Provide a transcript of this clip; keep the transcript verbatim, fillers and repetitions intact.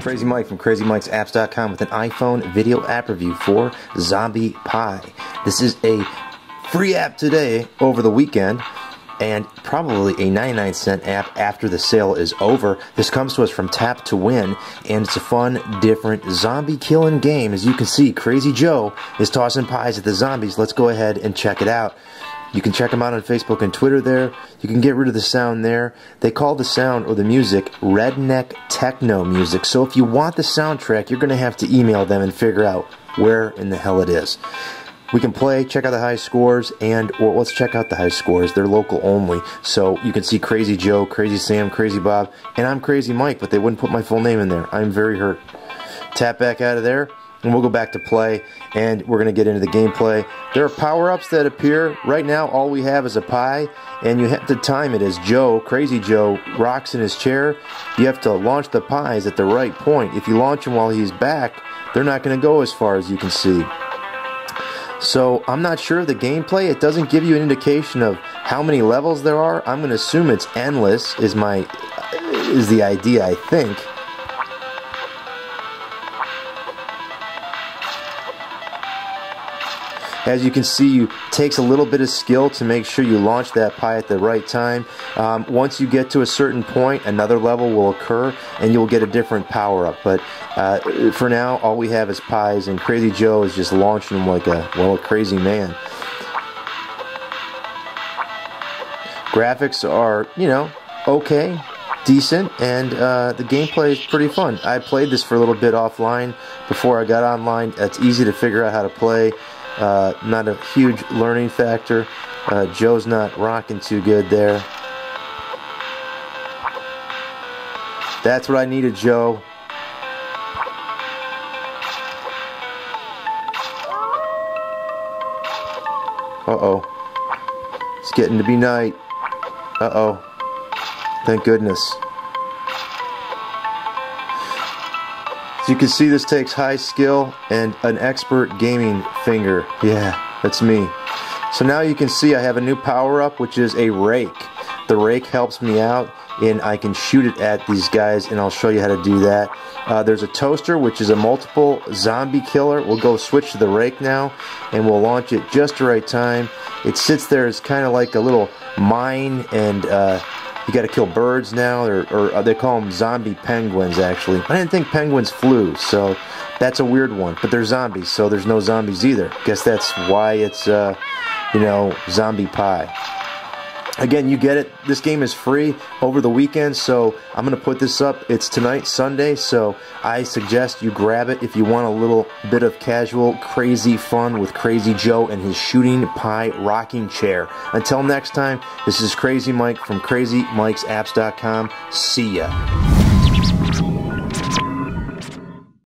Crazy Mike from Crazy Mikes Apps dot com with an iPhone video app review for Zombie Pie. This is a free app today over the weekend, and probably a ninety-nine cent app after the sale is over. This comes to us from Tap to Win, and it's a fun, different, zombie-killing game. As you can see, Crazy Joe is tossing pies at the zombies. Let's go ahead and check it out. You can check them out on Facebook and Twitter there. You can get rid of the sound there. They call the sound or the music redneck techno music. So if you want the soundtrack, you're going to have to email them and figure out where in the hell it is. We can play, check out the high scores, and or let's check out the high scores. They're local only. So you can see Crazy Joe, Crazy Sam, Crazy Bob, and I'm Crazy Mike, but they wouldn't put my full name in there. I'm very hurt. Tap back out of there, and we'll go back to play, and we're going to get into the gameplay. There are power-ups that appear. Right now, all we have is a pie, and you have to time it as Joe, Crazy Joe, rocks in his chair. You have to launch the pies at the right point. If you launch them while he's back, they're not going to go as far as you can see. So I'm not sure of the gameplay. It doesn't give you an indication of how many levels there are. I'm going to assume it's endless is my is the idea, I think. As you can see, it takes a little bit of skill to make sure you launch that pie at the right time. Um, once you get to a certain point, another level will occur, and you'll get a different power-up. But uh, for now, all we have is pies, and Crazy Joe is just launching them like a, well, a crazy man. Graphics are, you know, okay, decent, and uh, the gameplay is pretty fun. I played this for a little bit offline before I got online. It's easy to figure out how to play. Uh, not a huge learning factor. Uh, Joe's not rocking too good there. That's what I needed, Joe. Uh-oh. It's getting to be night. Uh-oh. Thank goodness. As you can see, this takes high skill and an expert gaming finger. Yeah, that's me. So now you can see I have a new power-up, which is a rake. The rake helps me out, and I can shoot it at these guys, and I'll show you how to do that. Uh, there's a toaster, which is a multiple zombie killer. We'll go switch to the rake now, and we'll launch it just the right time. It sits there as kind of like a little mine, and uh, you got to kill birds now, or, or they call them zombie penguins, actually. I didn't think penguins flew, so that's a weird one. But they're zombies, so there's no zombies either. Guess that's why it's, uh, you know, Zombie Pie. Again, you get it. This game is free over the weekend, so I'm going to put this up. It's tonight, Sunday, so I suggest you grab it if you want a little bit of casual, crazy fun with Crazy Joe and his shooting pie rocking chair. Until next time, this is Crazy Mike from Crazy Mikes Apps dot com. See ya.